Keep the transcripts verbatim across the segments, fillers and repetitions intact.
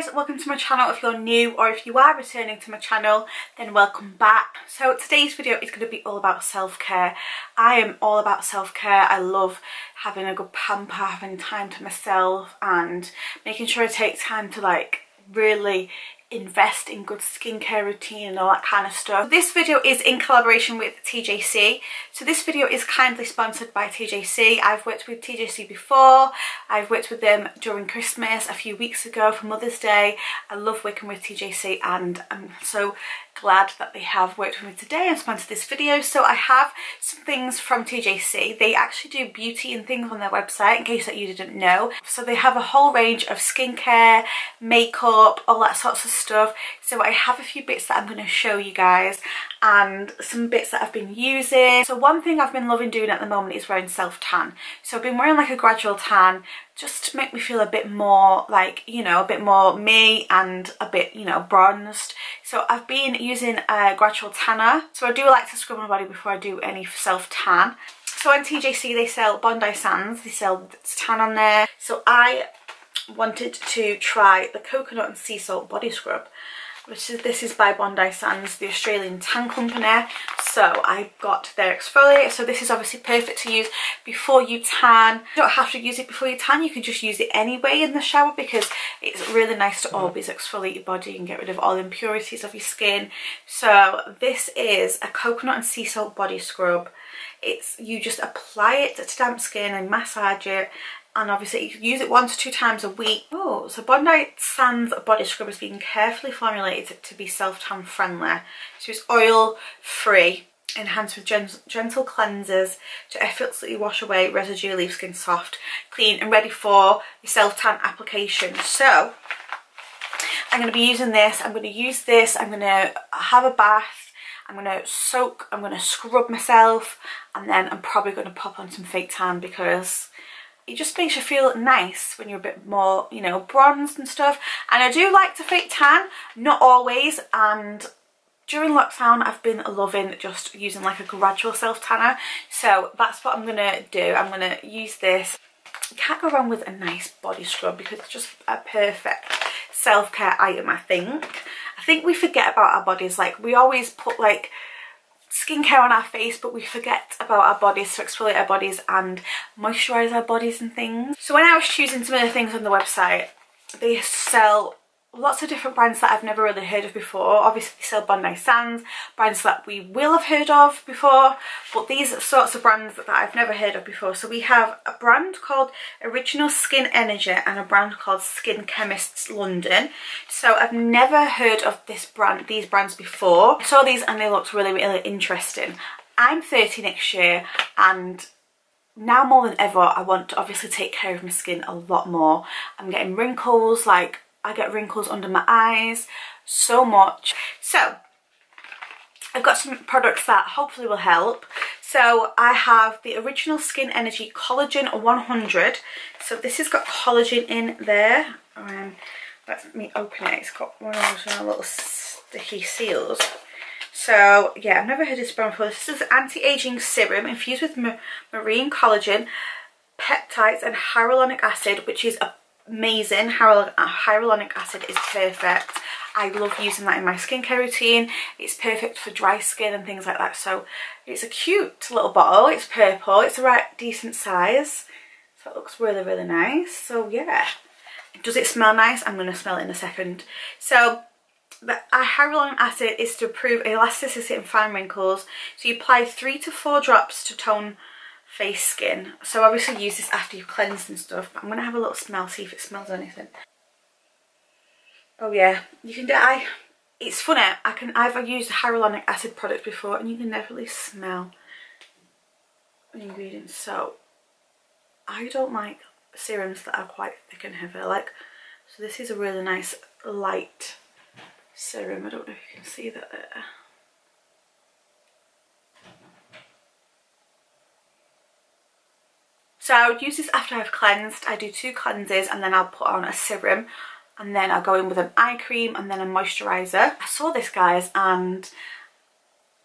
guys, welcome to my channel. If you're new or if you are returning to my channel, then welcome back. So today's video is going to be all about self-care. I am all about self-care. I love having a good pamper, having time to myself and making sure I take time to like really invest in good skincare routine and all that kind of stuff. This video is in collaboration with T J C. So this video is kindly sponsored by T J C. I've worked with T J C before. I've worked with them during Christmas a few weeks ago for Mother's Day. I love working with T J C and I'm so glad that they have worked with me today and sponsored this video. So I have some things from T J C. They actually do beauty and things on their website, in case that you didn't know. So they have a whole range of skincare, makeup, all that sorts of stuff. So I have a few bits that I'm going to show you guys and some bits that I've been using. So one thing I've been loving doing at the moment is wearing self tan. So I've been wearing like a gradual tan just to make me feel a bit more like, you know, a bit more me and a bit, you know, bronzed. So I've been using a gradual tanner. So I do like to scrub my body before I do any self tan. So on T J C they sell Bondi Sands, they sell tan on there. So I wanted to try the coconut and sea salt body scrub, which is this is by Bondi Sands, the Australian tan company. So I got their exfoliate. So this is obviously perfect to use before you tan. You don't have to use it before you tan, you can just use it anyway in the shower because it's really nice to always exfoliate your body and get rid of all the impurities of your skin. So this is a coconut and sea salt body scrub. It's you just apply it to damp skin and massage it. And obviously you use it one to two times a week. Oh, so Bondi Sands body scrub has been carefully formulated to be self-tan friendly. So it's oil free, enhanced with gent gentle cleansers to effortlessly wash away residue, leave skin soft, clean and ready for your self-tan application. So I'm going to be using this, I'm going to use this, I'm going to have a bath, I'm going to soak, I'm going to scrub myself, and then I'm probably going to pop on some fake tan because it just makes you feel nice when you're a bit more, you know, bronzed and stuff. And I do like to fake tan, not always, and during lockdown I've been loving just using like a gradual self-tanner. So that's what I'm going to do. I'm going to use this. You can't go wrong with a nice body scrub because it's just a perfect self-care item, I think. I think we forget about our bodies. Like, we always put like skincare on our face, but we forget about our bodies, to exfoliate our bodies and moisturize our bodies and things. So when I was choosing some of the things on the website, they sell lots of different brands that I've never really heard of before. Obviously they sell Bondi Sands, brands that we will have heard of before, but these are sorts of brands that I've never heard of before. So we have a brand called Original Skin Energy and a brand called Skin Chemists London. So I've never heard of this brand, these brands before. I saw these and they looked really, really interesting. I'm thirty next year and now more than ever I want to obviously take care of my skin a lot more. I'm getting wrinkles, like I get wrinkles under my eyes so much. So I've got some products that hopefully will help. So I have the Original Skin Energy Collagen one hundred. So this has got collagen in there. Um, let me open it. It's got one of those little sticky seals. So yeah, I've never heard this brand before. This is an anti-aging serum infused with ma marine collagen, peptides and hyaluronic acid, which is a amazing. Hyaluronic acid is perfect. I love using that in my skincare routine. It's perfect for dry skin and things like that. So it's a cute little bottle. It's purple. It's the right decent size. So it looks really, really nice. So yeah. Does it smell nice? I'm going to smell it in a second. So the hyaluronic acid is to improve elasticity and fine wrinkles. So you apply three to four drops to tone face skin. So obviously use this after you've cleansed and stuff, but I'm gonna have a little smell, see if it smells anything. Oh yeah, you can do I it's funny, I can I've used hyaluronic acid products before and you can definitely smell the ingredients. So I don't like serums that are quite thick and heavy. Like, so this is a really nice light serum. I don't know if you can see that there. So I would use this after I've cleansed. I do two cleanses and then I'll put on a serum and then I'll go in with an eye cream and then a moisturiser. I saw this, guys, and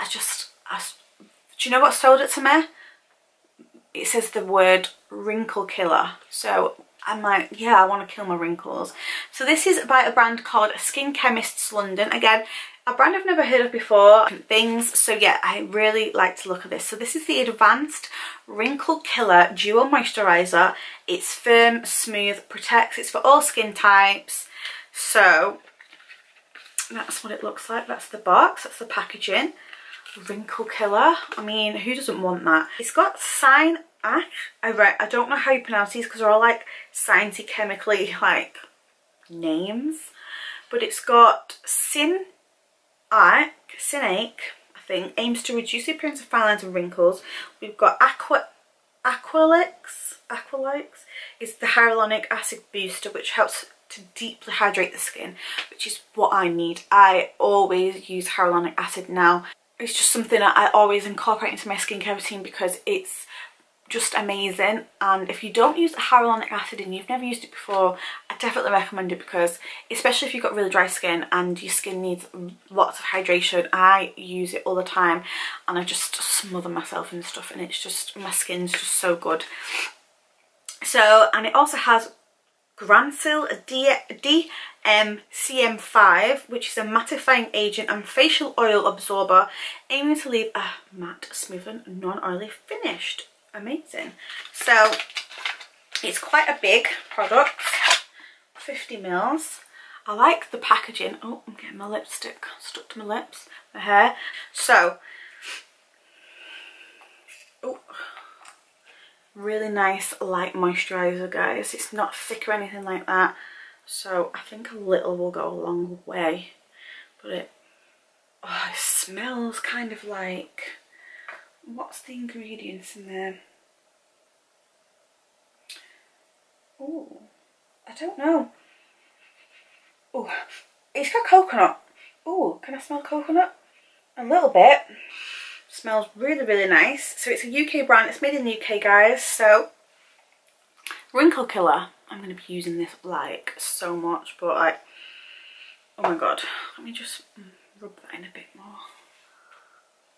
I just, I, do you know what sold it to me? It says the word wrinkle killer. So I'm like, yeah, I want to kill my wrinkles. So this is by a brand called Skin Chemists London. Again, a brand I've never heard of before, things, so yeah, I really like to look at this. So this is the Advanced Wrinkle Killer Duo Moisturiser. It's firm, smooth, protects, it's for all skin types. So that's what it looks like, that's the box, that's the packaging. Wrinkle Killer, I mean, who doesn't want that? It's got cyan ash, I, read, I don't know how you pronounce these because they're all like sciencey chemically like names, but it's got cyan Ike, Cinake, I think, aims to reduce the appearance of fine lines and wrinkles. We've got Aqua, Aqualyx, Aqualyx is the hyaluronic acid booster, which helps to deeply hydrate the skin, which is what I need. I always use hyaluronic acid now. It's just something that I always incorporate into my skincare routine because it's just amazing. And if you don't use hyaluronic acid and you've never used it before, I definitely recommend it, because especially if you've got really dry skin and your skin needs lots of hydration, I use it all the time and I just smother myself in stuff, and it's just, my skin's just so good. So, and it also has Granzyl D M C M five, which is a mattifying agent and facial oil absorber, aiming to leave a matte, smooth and non-oily finish. Amazing. So it's quite a big product, fifty mils. I like the packaging. Oh, I'm getting my lipstick stuck to my lips, my hair. So, oh, really nice light moisturiser, guys. It's not thick or anything like that, so I think a little will go a long way. But it, oh, it smells kind of like, what's the ingredients in there? Oh, I don't know. Oh, it's got coconut. Oh, can I smell coconut? A little bit. Smells really, really nice. So it's a U K brand. It's made in the U K, guys. So, Wrinkle Killer. I'm going to be using this like so much, but like, oh my god. Let me just rub that in a bit more.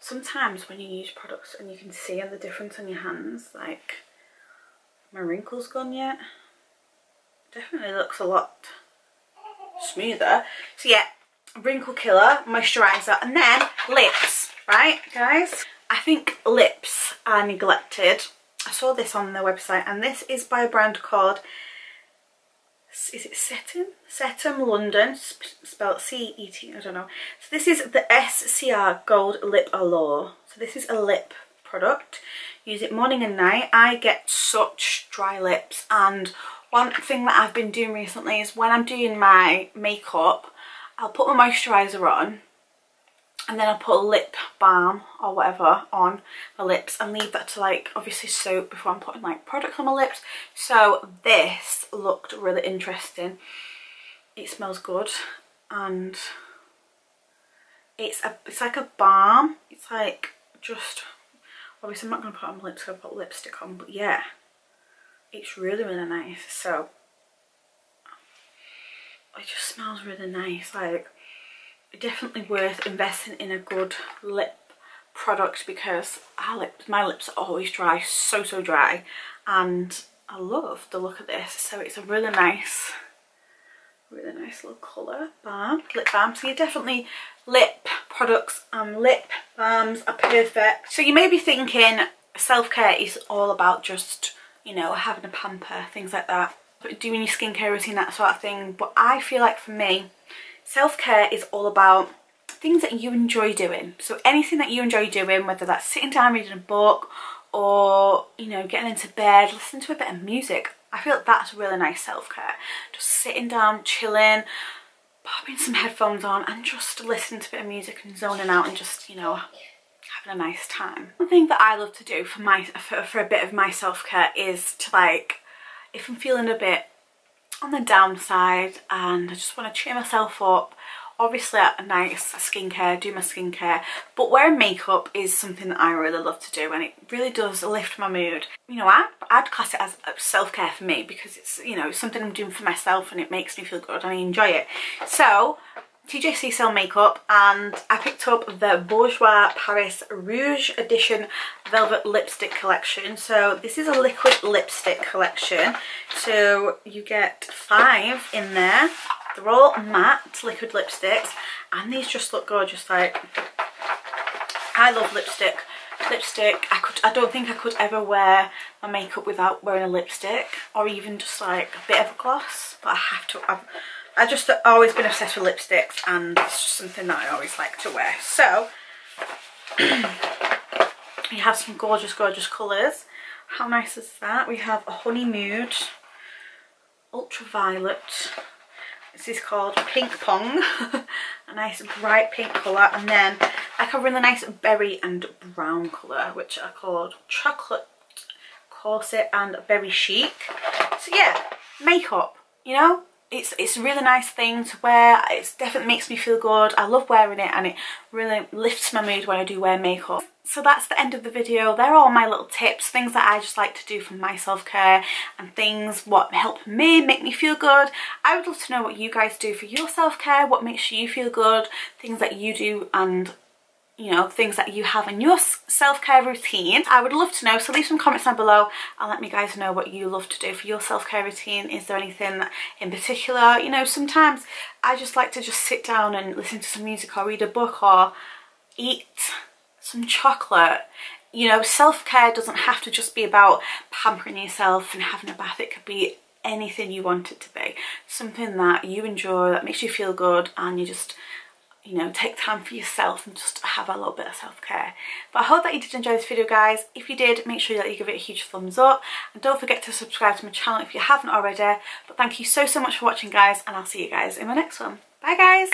Sometimes when you use products and you can see the difference on your hands, like, my wrinkles gone yet? Definitely looks a lot smoother. So yeah, Wrinkle Killer, moisturiser, and then lips, right guys? I think lips are neglected. I saw this on their website, and this is by a brand called, is it Cetuem? Cetuem London, spelled C E T, I don't know. So this is the S C R Gold Lip Allure. So this is a lip product. Use it morning and night. I get such dry lips, and one thing that I've been doing recently is when I'm doing my makeup, I'll put my moisturiser on and then I'll put a lip balm or whatever on my lips and leave that to like obviously soak before I'm putting like product on my lips. So this looked really interesting. It smells good, and it's a it's like a balm. It's like, just obviously I'm not going to put on my lips, so I'll put lipstick on, but yeah, it's really, really nice. So it just smells really nice. Like, definitely worth investing in a good lip product, because our lips, my lips are always dry, so so dry, and I love the look of this. So it's a really nice, really nice little colour balm, lip balm. So you definitely, lip products and lip balms are perfect. So you may be thinking self-care is all about just, you know, having a pamper, things like that, but doing your skincare routine, that sort of thing. But I feel like for me, self-care is all about things that you enjoy doing. So anything that you enjoy doing, whether that's sitting down reading a book, or, you know, getting into bed, listening to a bit of music. I feel like that's really nice self-care. Just sitting down, chilling, popping some headphones on and just listening to a bit of music and zoning out and just, you know, having a nice time. One thing that I love to do for my for, for a bit of my self-care is to, like, if I'm feeling a bit on the downside and I just want to cheer myself up, obviously a nice skincare, do my skincare, but wearing makeup is something that I really love to do, and it really does lift my mood. You know, I'd, I'd class it as self-care for me, because it's, you know, something I'm doing for myself and it makes me feel good and I enjoy it. So T J C sell makeup, and I picked up the Bourjois Paris Rouge Edition Velvet Lipstick Collection. So this is a liquid lipstick collection, so you get five in there. They're all matte liquid lipsticks, and these just look gorgeous. Like, I love lipstick. Lipstick, I could. I don't think I could ever wear my makeup without wearing a lipstick, or even just like a bit of a gloss. But I have to. I've, I've just always been obsessed with lipsticks, and it's just something that I always like to wear. So you have some gorgeous, gorgeous colours. How nice is that? We have a Honey Mood, Ultraviolet. This is called Pink Pong, a nice bright pink colour, and then like a really nice berry and brown colour, which are called Chocolate Corset and Berry Chic. So yeah, makeup, you know, it's it's a really nice thing to wear. It definitely makes me feel good. I love wearing it, and it really lifts my mood when I do wear makeup. So that's the end of the video. They're all my little tips, things that I just like to do for my self-care, and things what help me, make me feel good. I would love to know what you guys do for your self-care, what makes you feel good, things that you do, and you know, things that you have in your self-care routine. I would love to know, so leave some comments down below and let me guys know what you love to do for your self-care routine. Is there anything in particular? You know, sometimes I just like to just sit down and listen to some music, or read a book, or eat some chocolate. You know, self-care doesn't have to just be about pampering yourself and having a bath. It could be anything you want it to be, something that you enjoy, that makes you feel good, and you just, you know, take time for yourself and just have a little bit of self-care. But I hope that you did enjoy this video, guys. If you did, make sure that you give it a huge thumbs up, and don't forget to subscribe to my channel if you haven't already. But thank you so so much for watching, guys, and I'll see you guys in my next one. Bye guys.